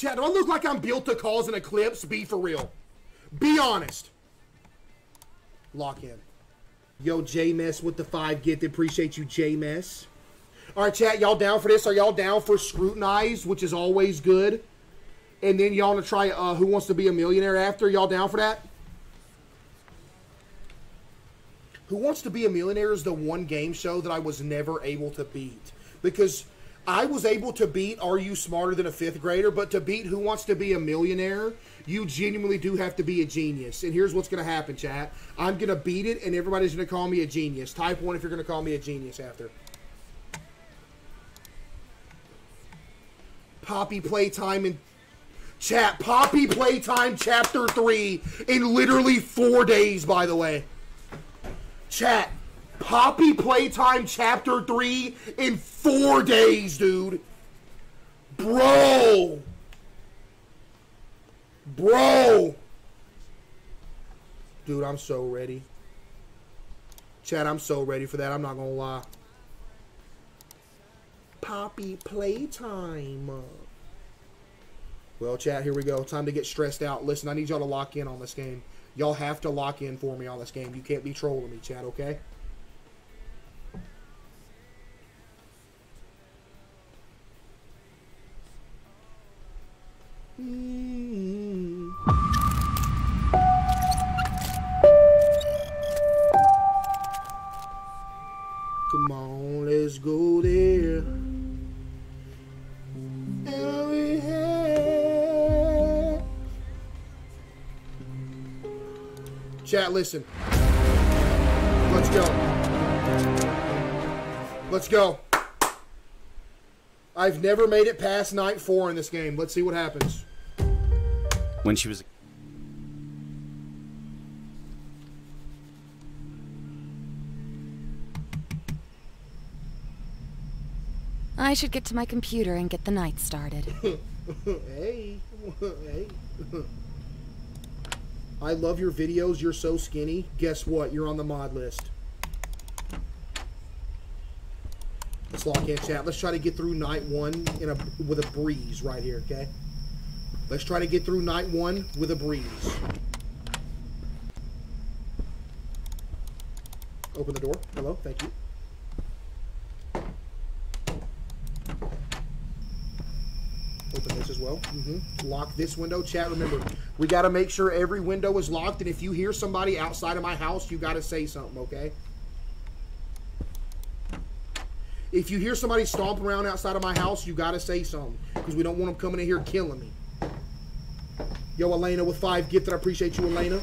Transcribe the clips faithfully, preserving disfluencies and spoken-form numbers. Chat, do I look like I'm built to cause an eclipse? Be for real. Be honest. Lock in. Yo, J-Mess with the five gifted. Appreciate you, J-Mess. All right, chat, y'all down for this? Are y'all down for Scrutinized, which is always good? And then y'all want to try uh, Who Wants to Be a Millionaire after? Y'all down for that? Who Wants to Be a Millionaire is the one game show that I was never able to beat. Because I was able to beat Are You Smarter Than a Fifth Grader? But to beat Who Wants to Be a Millionaire, you genuinely do have to be a genius. And here's what's going to happen, chat. I'm going to beat it, and everybody's going to call me a genius. Type one if you're going to call me a genius after. Poppy Playtime and... Chat, Poppy Playtime Chapter three in literally four days, by the way. Chat, Poppy Playtime Chapter three in four days, dude. Bro. Bro. Dude, I'm so ready. Chat, I'm so ready for that. I'm not going to lie. Poppy Playtime. Well, chat, here we go. Time to get stressed out. Listen, I need y'all to lock in on this game. Y'all have to lock in for me on this game. You can't be trolling me, chat, okay? Mm-hmm. Come on, let's go there. Chat, listen. Let's go. Let's go. I've never made it past night four in this game. Let's see what happens. When she was... I should get to my computer and get the night started. Hey. Hey. I love your videos. You're so skinny. Guess what? You're on the mod list. Let's lock in, chat. Let's try to get through night one in a with a breeze right here, okay? Let's try to get through night one with a breeze. Open the door. Hello. Thank you. Open this as well. Mm-hmm. Lock this window. Chat, remember, we got to make sure every window is locked, and if you hear somebody outside of my house, you got to say something, okay? If you hear somebody stomping around outside of my house, you got to say something, because we don't want them coming in here killing me. Yo, Elena with five gifted. I appreciate you, Elena.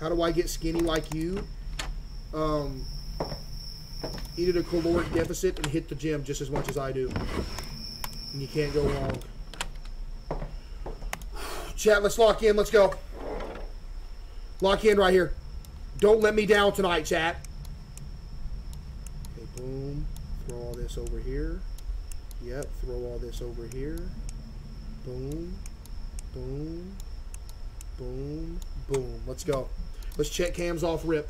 How do I get skinny like you? Um, eat at a caloric deficit and hit the gym just as much as I do. And you can't go wrong. Chat, let's lock in. Let's go. Lock in right here. Don't let me down tonight, chat. Okay, boom. Throw all this over here. Yep, throw all this over here. Boom. Boom. Boom. Boom. Let's go. Let's check cams off rip.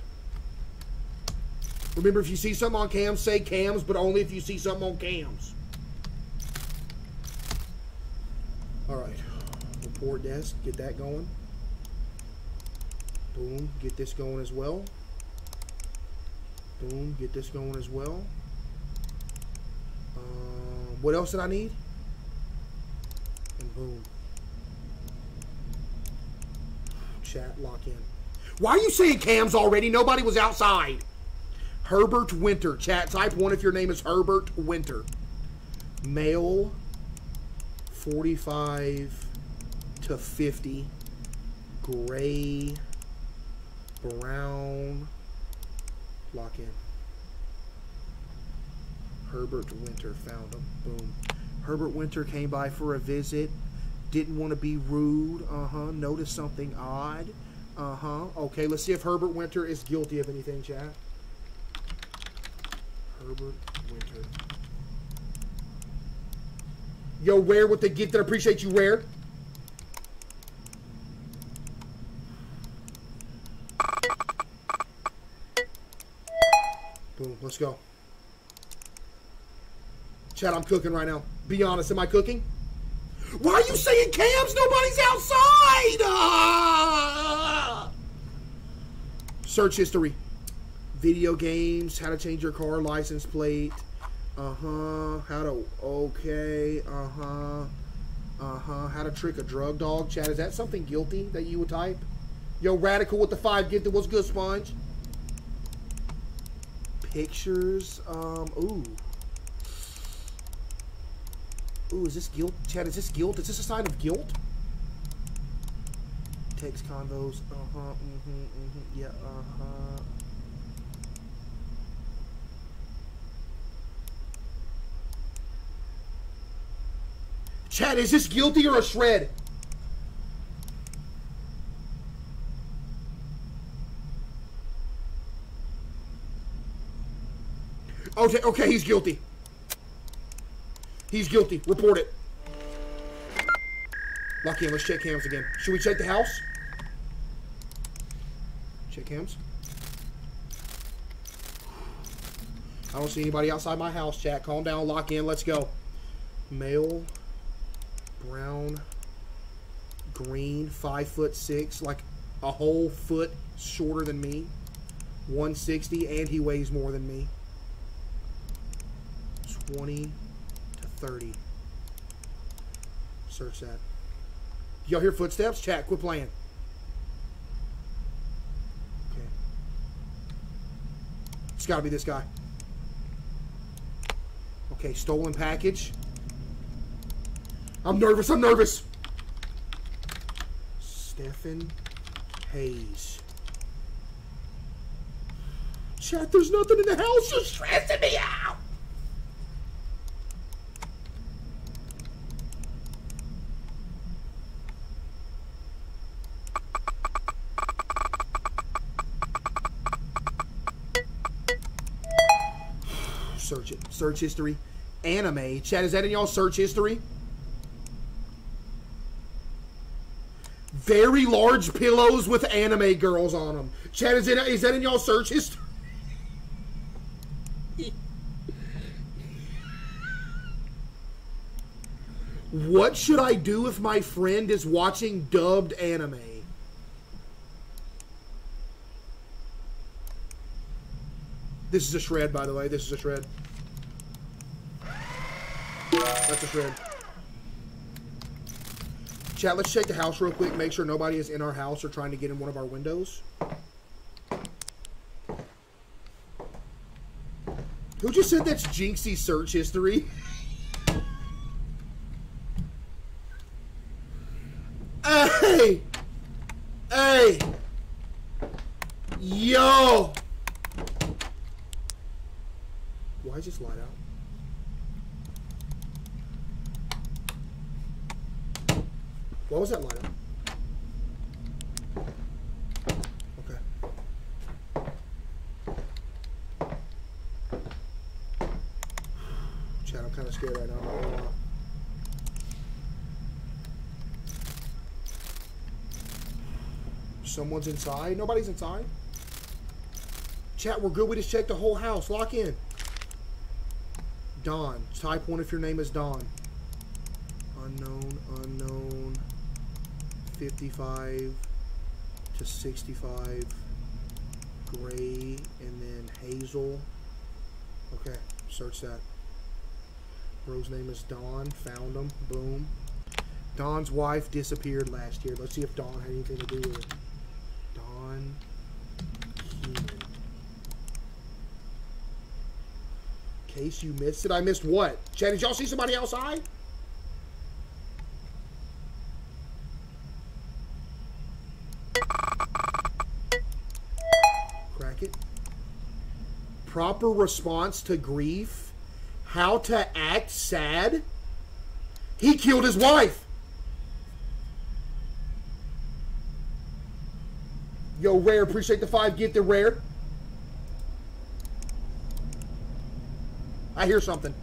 Remember, if you see something on cams, say cams, but only if you see something on cams. All right. Report desk. Get that going. Boom. Get this going as well. Boom. Get this going as well. Um, what else did I need? And boom. Chat, lock in. Why are you saying cams already? Nobody was outside. Herbert Winter. Chat, type one if your name is Herbert Winter. Male, forty-five to fifty. Gray, brown. Lock in. Herbert Winter. Found him. Boom. Herbert Winter came by for a visit. Didn't want to be rude. Uh-huh. Noticed something odd. Uh-huh. Okay, let's see if Herbert Winter is guilty of anything, chat. Herbert Winter. Yo, Rare with the gift that I appreciate you, Rare. Let's go. Chad, I'm cooking right now. Be honest, am I cooking? Why are you saying cams? Nobody's outside! Ah! Search history. Video games, how to change your car license plate. Uh-huh. How to, okay. Uh-huh. Uh-huh. How to trick a drug dog. Chad, is that something guilty that you would type? Yo, Radical with the five gifted. What's good, Sponge? Pictures. Um, ooh. Ooh, is this guilt? Chad, is this guilt? Is this a sign of guilt? Text convos. Uh-huh. Mm-hmm. Mm-hmm. Yeah, uh-huh. Chad, is this guilty or a shred? Okay, okay, he's guilty. He's guilty. Report it. Lock in. Let's check cams again. Should we check the house? Check cams. I don't see anybody outside my house, chat. Calm down. Lock in. Let's go. Male. Brown. Green. Five foot six. Like a whole foot shorter than me. one sixty. And he weighs more than me. twenty to thirty. Search that. Y'all hear footsteps? Chat, quit playing. Okay. It's gotta be this guy. Okay, stolen package. I'm nervous, I'm nervous. Stephen Hayes. Chat, there's nothing in the house. You're stressing me out. Search it. Search history. Anime. Chat, is that in y'all search history? Very large pillows with anime girls on them. Chat, is, it, is that in y'all search history? What should I do if my friend is watching dubbed anime? This is a shred, by the way. This is a shred. That's a shred. Chat, let's check the house real quick. Make sure nobody is in our house or trying to get in one of our windows. Who just said that's Jinxie's search history? Hey! Hey! Yo! Why is this light out? What was that light up? Okay. Chat, I'm kind of scared right now. I don't know. Someone's inside. Nobody's inside. Chat, we're good. We just checked the whole house. Lock in. Don. Type one if your name is Don. Unknown. Unknown. fifty-five to sixty-five, gray, and then hazel. Okay, search that. Bro's name is Don. Found him. Boom. Don's wife disappeared last year. Let's see if Don had anything to do with it. Don Keenan. In case you missed it, I missed what? Chad, did y'all see somebody outside? Proper response to grief. How to act sad. He killed his wife. Yo, Rare, appreciate the five. Get the Rare. I hear something.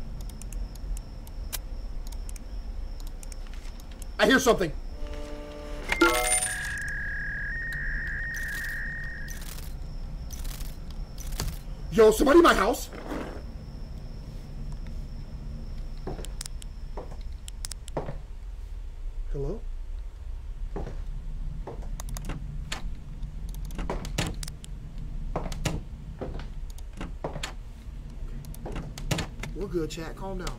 I hear something. Yo, somebody in my house. Hello? We're good, chat. Calm down.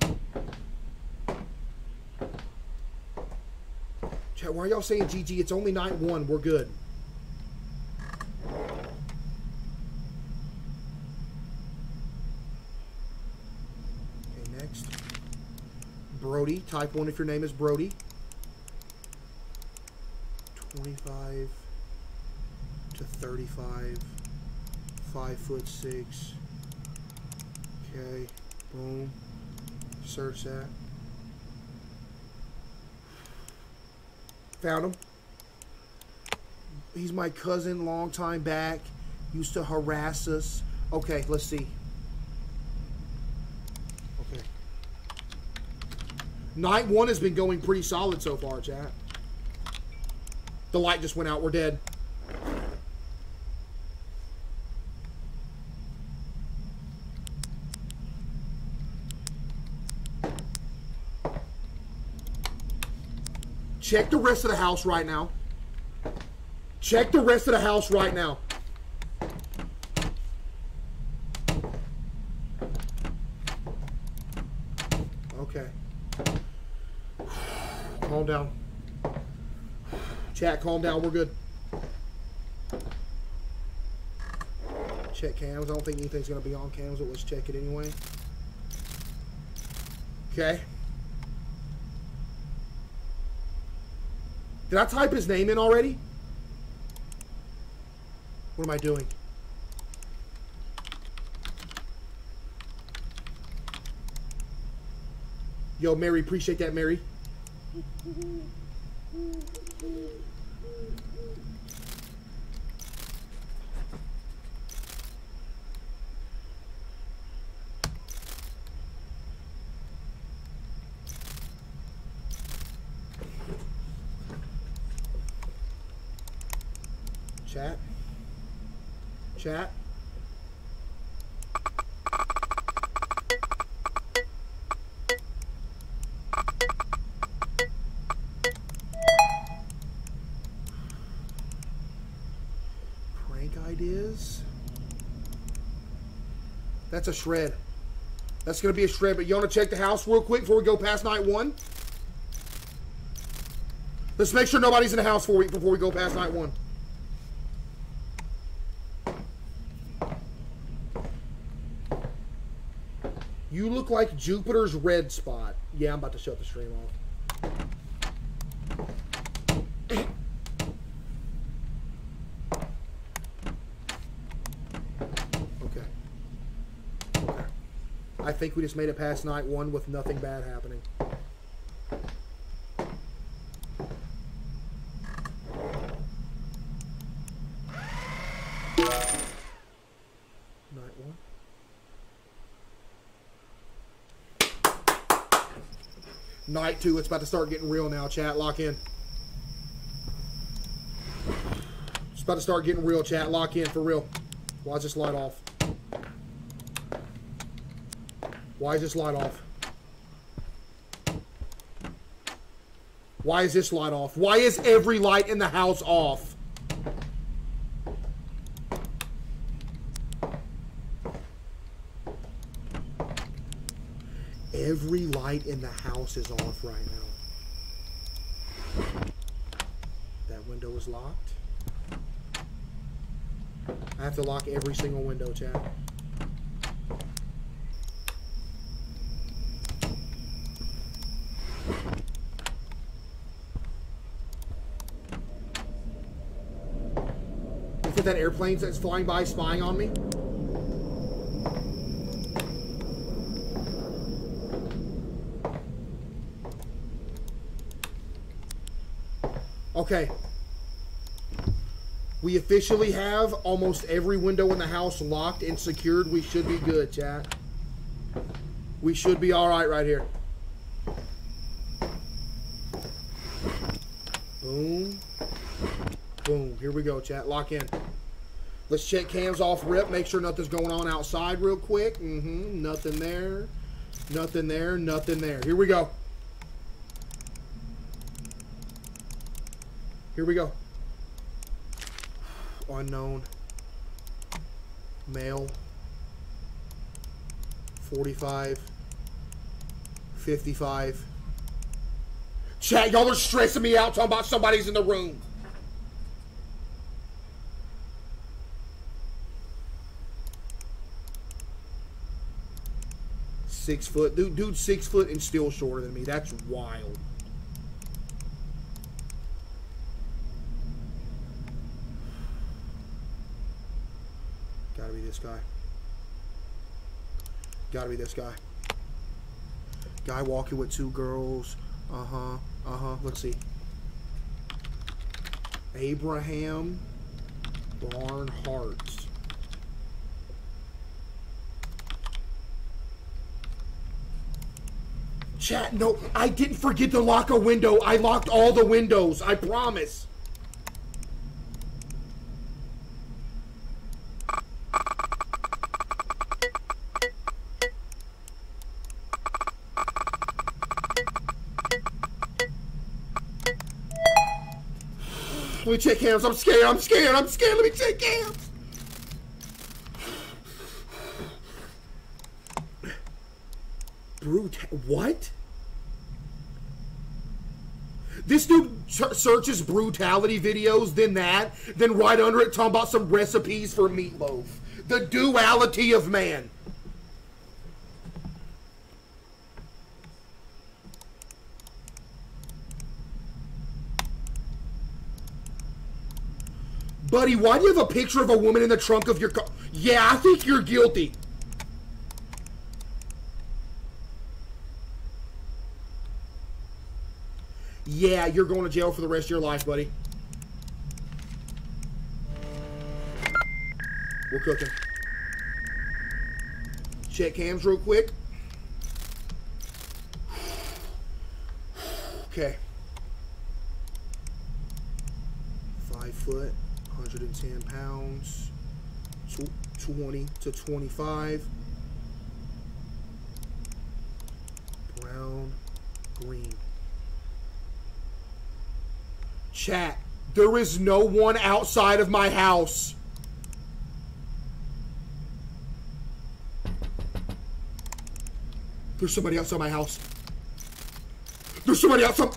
Chat, why are y'all saying G G? It's only night one. We're good. Okay, next. Brody. Type one if your name is Brody. twenty-five to thirty-five, five foot six. Okay, boom. Search that. Found him. He's my cousin, long time back. Used to harass us. Okay, let's see. Okay. Night one has been going pretty solid so far, chat. The light just went out. We're dead. Check the rest of the house right now. Check the rest of the house right now. Okay. Calm down. Chat, calm down. We're good. Check cams. I don't think anything's going to be on cams, but let's check it anyway. Okay. Did I type his name in already? What am I doing? Yo, Mary. Appreciate that, Mary. Chat. Chat. Prank ideas. That's a shred. That's gonna be a shred, but you wanna check the house real quick before we go past night one? Let's make sure nobody's in the house for we before we go past night one. You look like Jupiter's red spot. Yeah, I'm about to shut the stream off. Okay. Okay. I think we just made it past night one with nothing bad happening. Night two, it's about to start getting real now, chat. Lock in. It's about to start getting real, chat. Lock in, for real. Why is this light off? Why is this light off? Why is this light off? Why is every light in the house off? Every light in the house is off right now. That window is locked. I have to lock every single window, chat. Is it that airplane that's flying by spying on me? Okay, we officially have almost every window in the house locked and secured. We should be good, chat. We should be all right right here. Boom. Boom. Here we go, chat. Lock in. Let's check cams off rip. Make sure nothing's going on outside real quick. Mm-hmm. Nothing there. Nothing there, nothing there. Here we go. Here we go. Unknown. Male. forty-five. fifty-five. Chat, y'all are stressing me out talking about somebody's in the room. Six foot. Dude, dude, six foot and still shorter than me. That's wild. Gotta be this guy. Gotta be this guy. Guy walking with two girls. Uh-huh. Uh-huh. Let's see. Abraham Barnhart. Chat, no, I didn't forget to lock a window. I locked all the windows. I promise. Let me check hands. I'm scared. I'm scared. I'm scared. Let me check hands. Brute. What? This dude searches brutality videos, then that, then right under it talking about some recipes for meatloaf. The duality of man. Buddy, why do you have a picture of a woman in the trunk of your car? Yeah, I think you're guilty. Yeah, you're going to jail for the rest of your life, buddy. We're cooking. Check cams real quick. Okay. Five foot, one hundred ten pounds, twenty to twenty-five. Brown, green. Chat, there is no one outside of my house. There's somebody outside my house. There's somebody outside.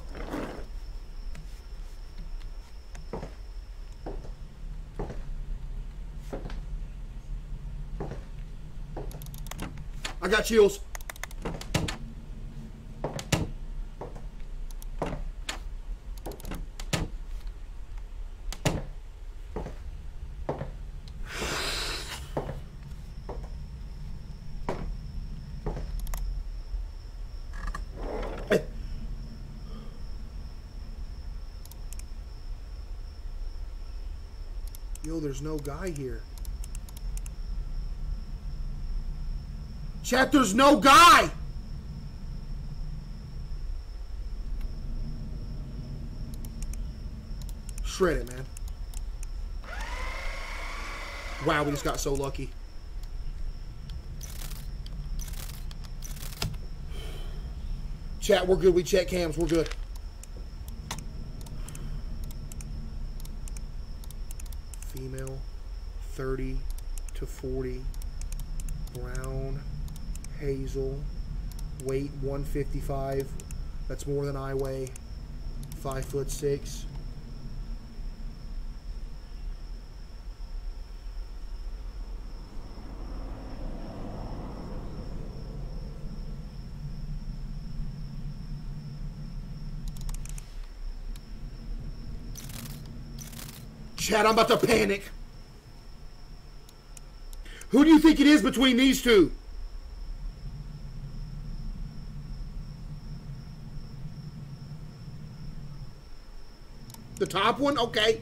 I got chills. There's no guy here. Chat, there's no guy! Shred it, man. Wow, we just got so lucky. Chat, we're good. We check cams. We're good. thirty to forty, brown, hazel, weight one fifty-five, that's more than I weigh, five foot six. Chat, I'm about to panic. Who do you think it is between these two? The top one? Okay.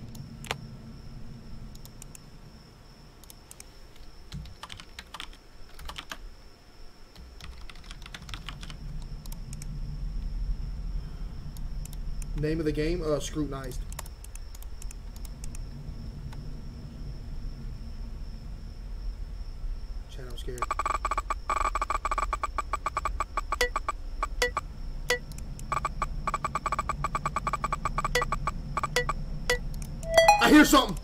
Name of the game? Uh, Scrutinized. Scared. I hear something.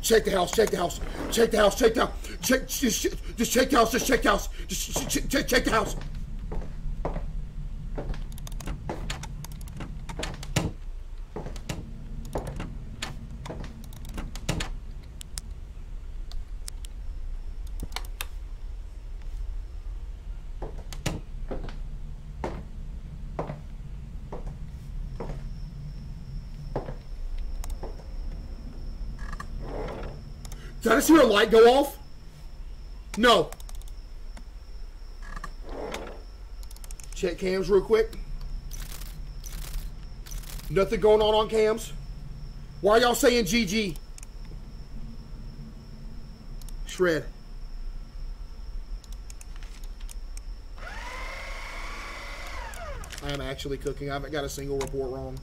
Check the house, check the house, check the house, check the house, check, just, just check the house, just check the house, just check, check, check the house. Did I just hear a light go off? No. Check cams real quick. Nothing going on on cams. Why are y'all saying G G? Shred. I am actually cooking. I haven't got a single report wrong.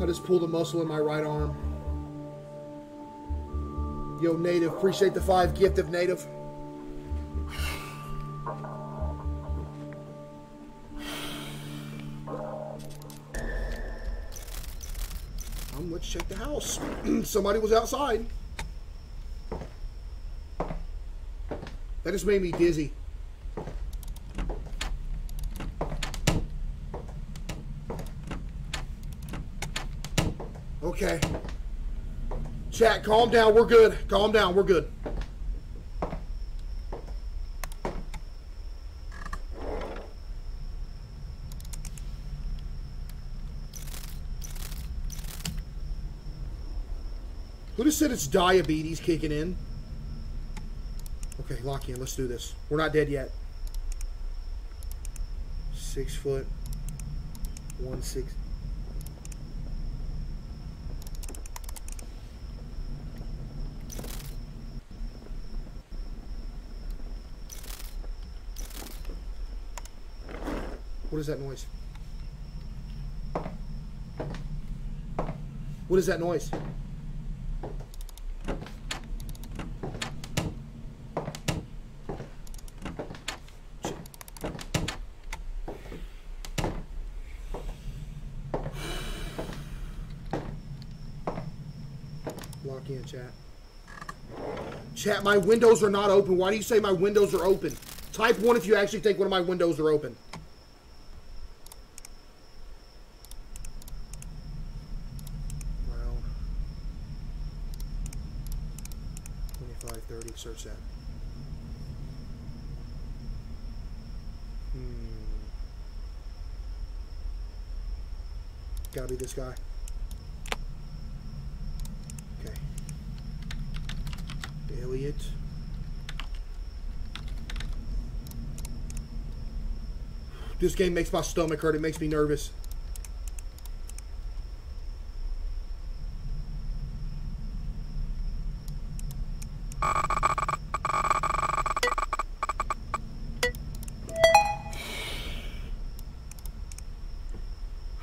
I just pulled a muscle in my right arm. Yo, Native, appreciate the five gift of Native. Um, let's check the house. Somebody was outside. That just made me dizzy. Okay. Chat, calm down. We're good. Calm down. We're good. Who just said it's diabetes kicking in? Okay, lock in. Let's do this. We're not dead yet. Six foot. One six. What is that noise? What is that noise? Lock in, chat. Chat, my windows are not open. Why do you say my windows are open? Type one if you actually think one of my windows are open. Search that. Hmm. Gotta be this guy. Okay. Elliot. This game makes my stomach hurt. It makes me nervous.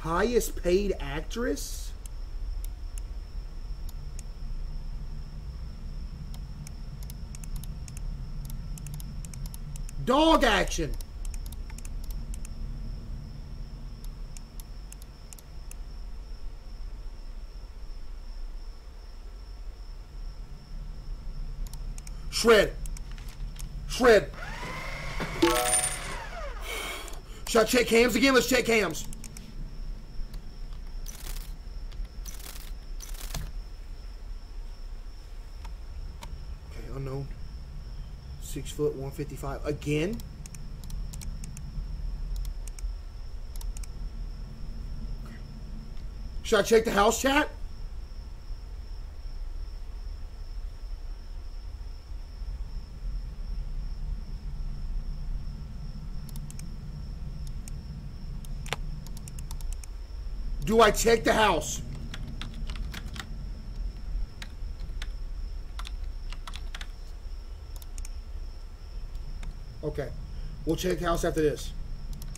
Highest paid actress? Dog action. Shred. Shred. Should I check cams again? Let's check cams. Six foot, one fifty-five. Again? Should I check the house, chat? Do I take the house? Okay. We'll take the house after this.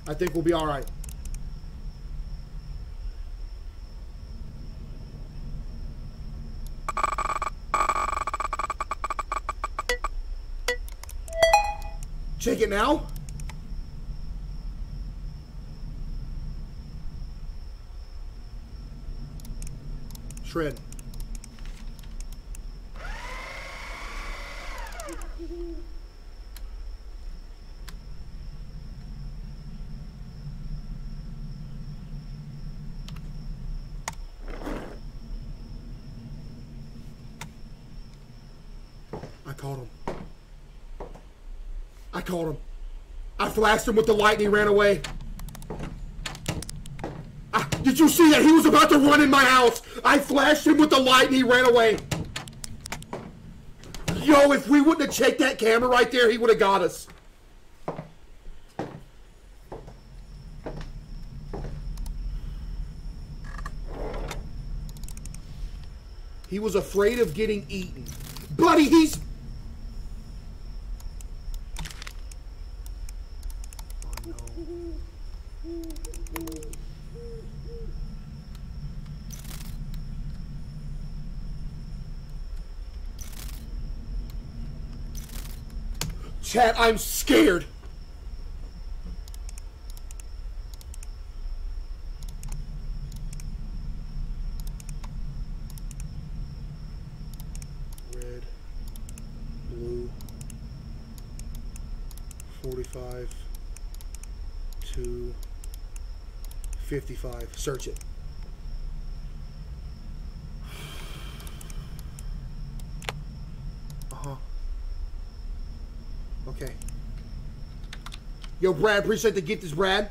I think we'll be all right. Check it now. Shred. I caught him. I caught him. I flashed him with the light and he ran away. Did you see that? He was about to run in my house. I flashed him with the light and he ran away. Yo, if we wouldn't have checked that camera right there, he would have got us. He was afraid of getting eaten. Buddy, he's... Chat, I'm scared. Red, blue, forty-five, two, fifty-five. Search it. Okay. Yo, Brad, appreciate the gift, is Brad.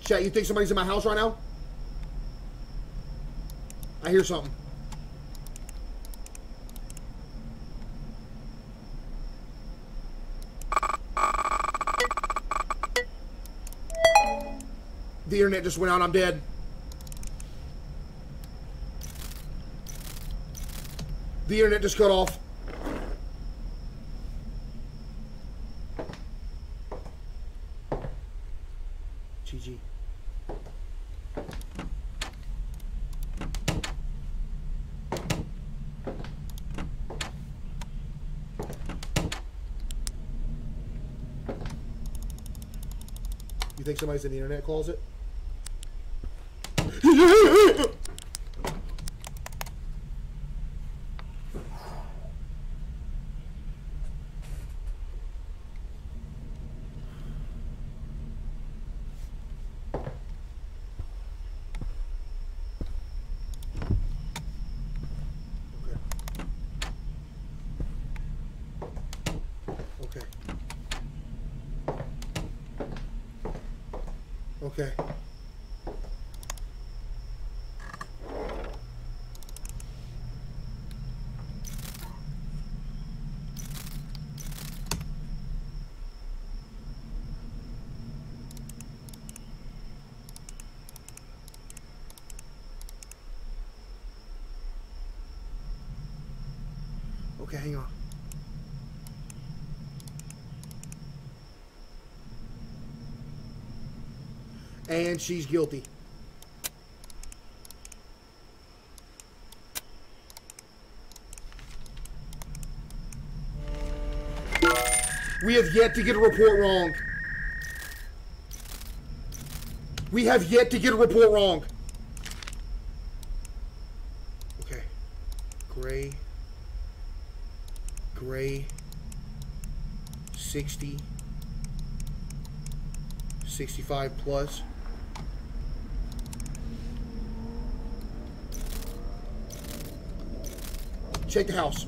Chat, you think somebody's in my house right now? I hear something. The internet just went out, I'm dead. The internet just cut off. G G. You think somebody's in the internet closet? Okay. Okay, hang on. And she's guilty. We have yet to get a report wrong. We have yet to get a report wrong. Okay. Gray. Gray. sixty. sixty-five plus. Check the house.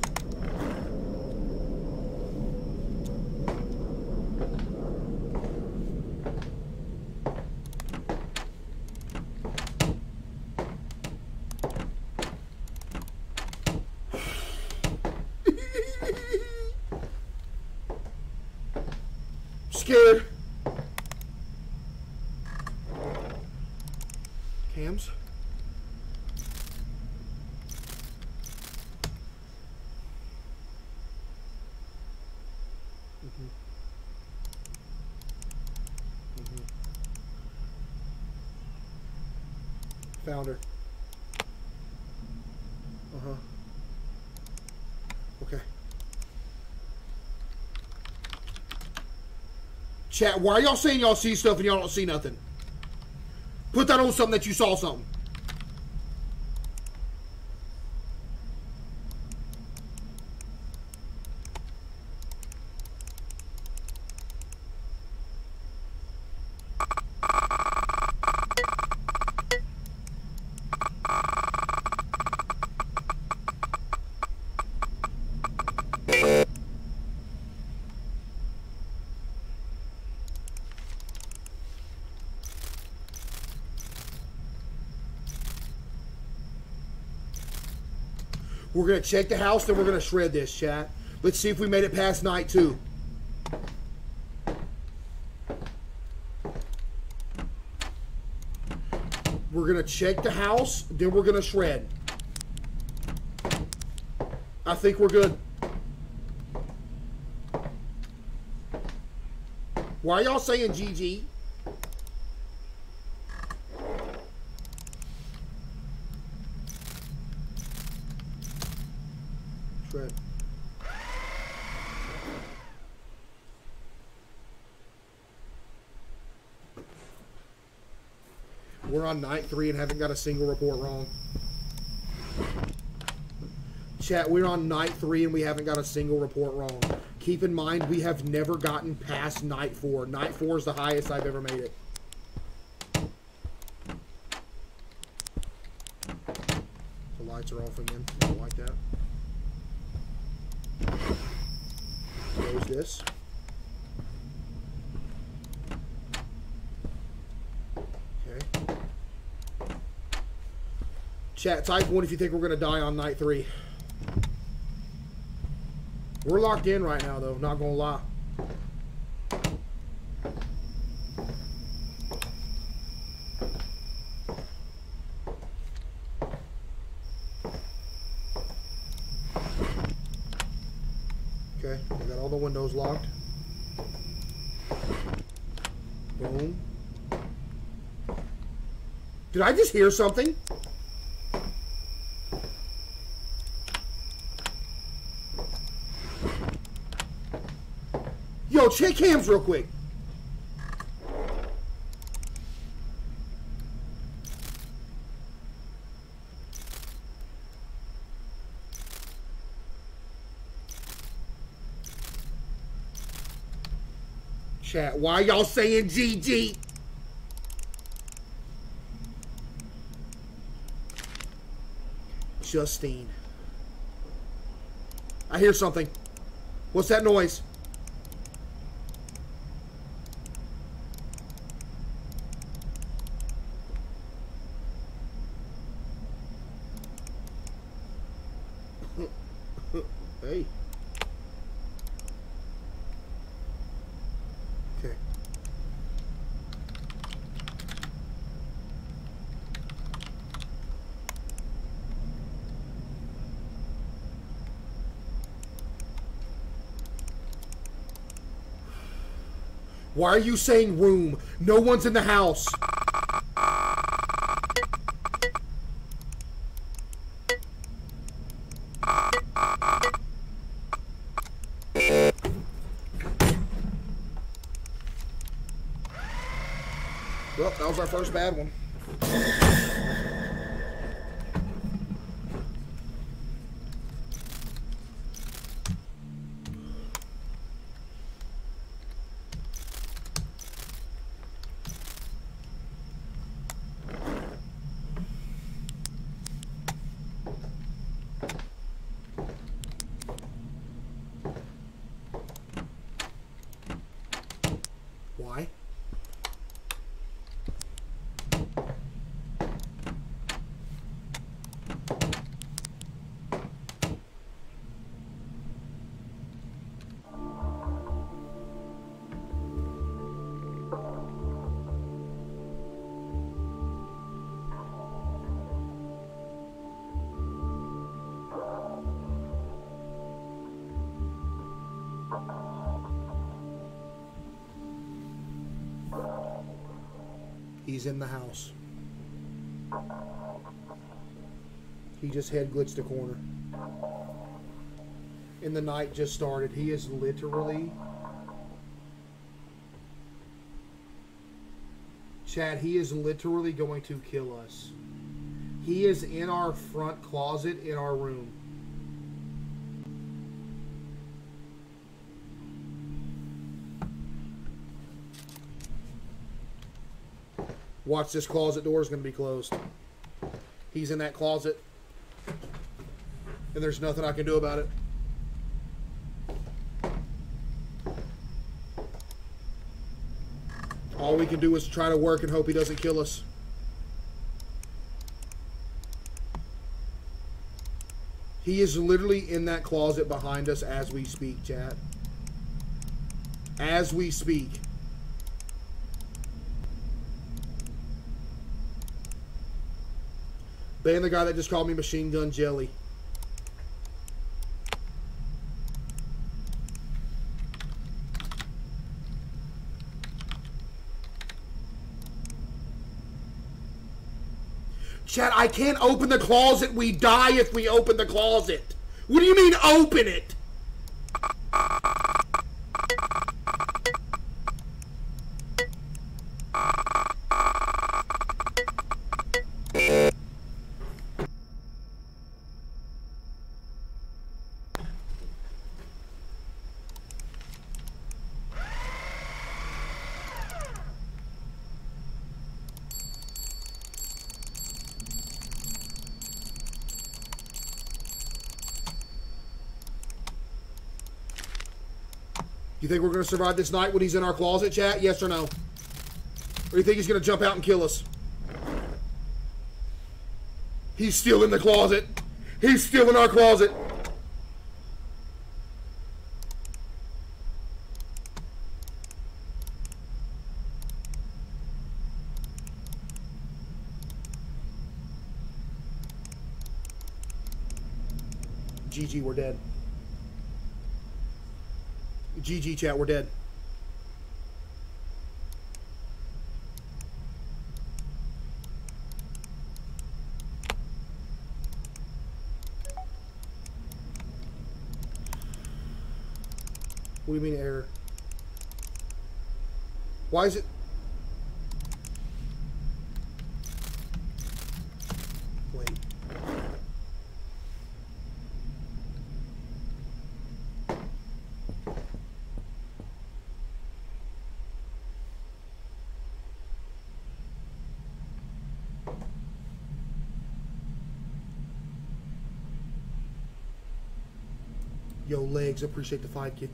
Scared. Hams. Mm-hmm. Mm-hmm. Found her. Uh-huh. Okay. Chat, why are y'all saying y'all see stuff and y'all don't see nothing? Put that on something that you saw something. We're going to check the house, then we're going to shred this, chat. Let's see if we made it past night two. We're going to check the house, then we're going to shred. I think we're good. Why are y'all saying G G? We're on night three and haven't got a single report wrong. Chat, we're on night three and we haven't got a single report wrong. Keep in mind, we have never gotten past night four. Night four is the highest I've ever made it. The lights are off again. I don't like that. Close this. Chat, type one if you think we're going to die on night three. We're locked in right now, though. Not going to lie. Okay. We got all the windows locked. Boom. Did I just hear something? Yo, check Hams real quick. Chat, why y'all saying G G? Justine. I hear something. What's that noise? Why are you saying room? No one's in the house. Well, that was our first bad one. He's in the house. He just head glitched a corner. And the night just started. He is literally... Chad, he is literally going to kill us. He is in our front closet in our room. Watch, this closet door is going to be closed. He's in that closet. And there's nothing I can do about it. All we can do is try to work and hope he doesn't kill us. He is literally in that closet behind us as we speak, chat. As we speak. Ban the guy that just called me Machine Gun Jelly. Chad, I can't open the closet. We die if we open the closet. What do you mean open it? You think we're going to survive this night when he's in our closet, chat? Yes or no? Or you think he's going to jump out and kill us? He's still in the closet. He's still in our closet. G G, we're dead. G G, chat, we're dead. What do you mean error? Why is it? Yo, legs, appreciate the five kid.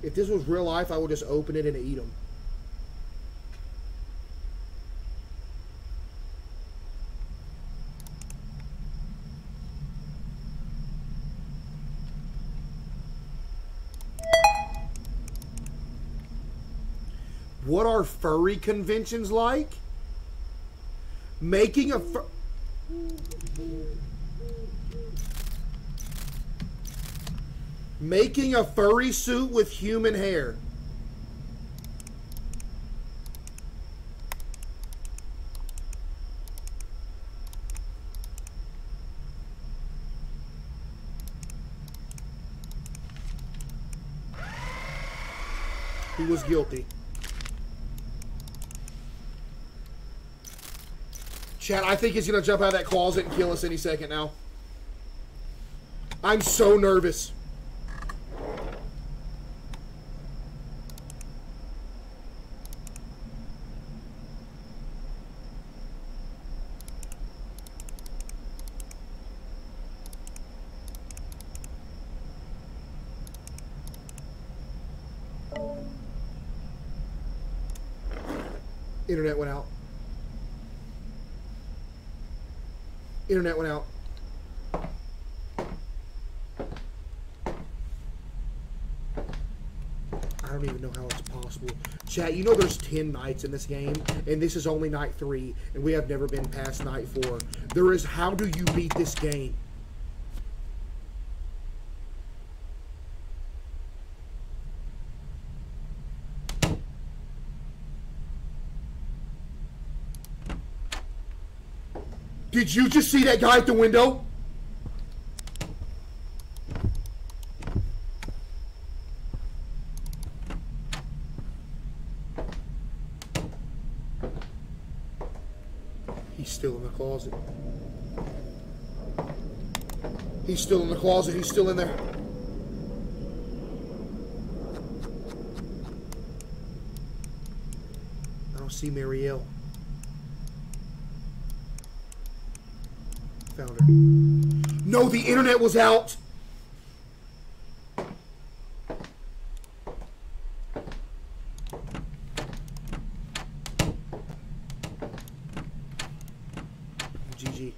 If this was real life, I would just open it and eat them. What are furry conventions like? Making a fur... Making a furry suit with human hair. He was guilty. Chad, I think he's gonna jump out of that closet and kill us any second now. I'm so nervous. Internet went out. Internet went out. I don't even know how it's possible. Chat, you know there's ten nights in this game, and this is only night three, and we have never been past night four. There is, how do you beat this game? Did you just see that guy at the window? He's still in the closet. He's still in the closet. He's still in there. I don't see Marielle. Found her. No, the internet was out. G G.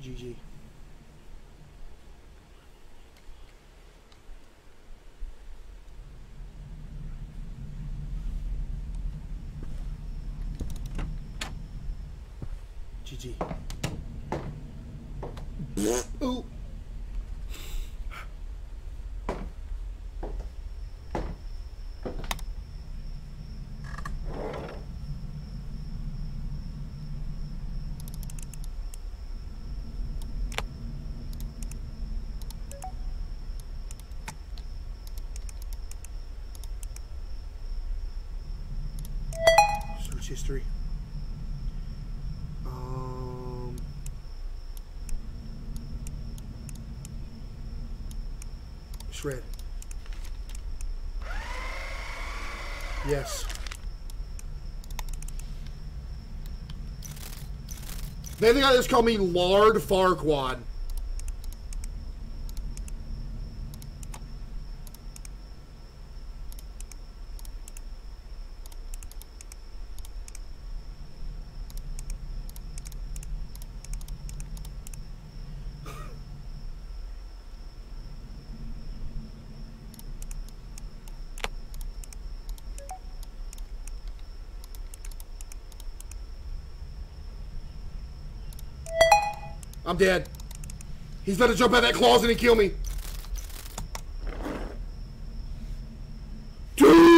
G G. G G. Ooh. Search history. Shred. Yes. They think I just call me Lard Farquaad. I'm dead. He's about to jump out of that closet and kill me. Dude!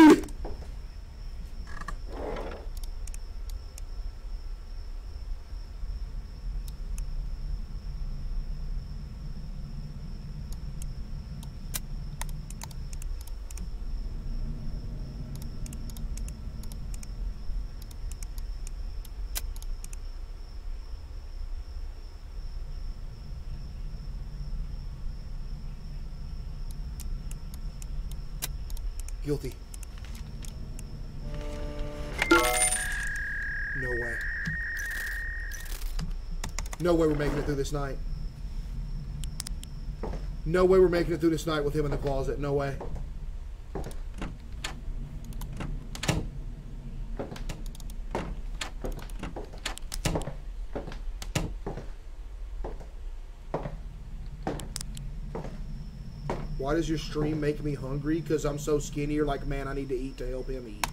Guilty. No way. No way we're making it through this night. No way we're making it through this night with him in the closet. No way. Why does your stream make me hungry? Because I'm so skinny. You're like, man, I need to eat to help him eat.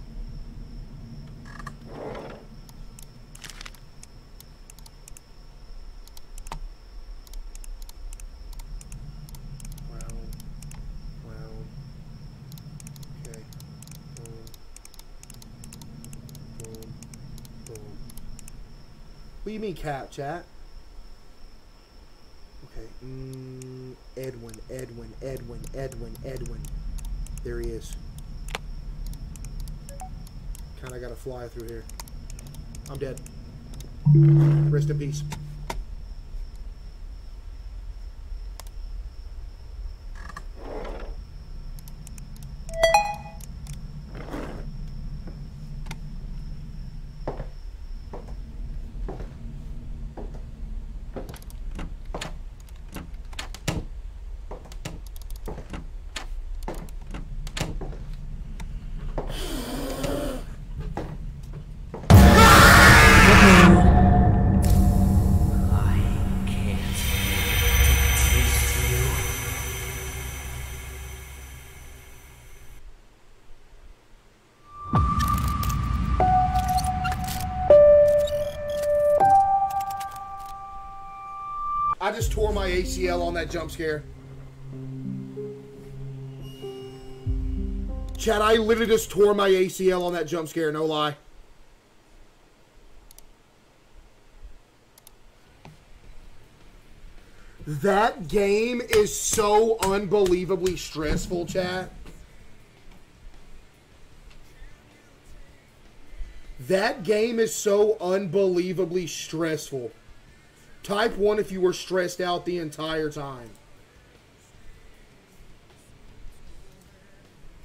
Wow. Wow. Okay. Boom. Boom. Boom. What do you mean, cap, chat? Okay. Mm, Edwin, Edwin, Edwin, Edwin, Edwin. There he is. Kind of got to fly through here. I'm dead. Rest in peace. just tore my A C L on that jump scare. Chad, I literally just tore my A C L on that jump scare, no lie. That game is so unbelievably stressful, chat. That game is so unbelievably stressful. Type one if you were stressed out the entire time.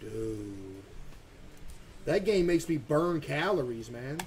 Dude. That game makes me burn calories, man.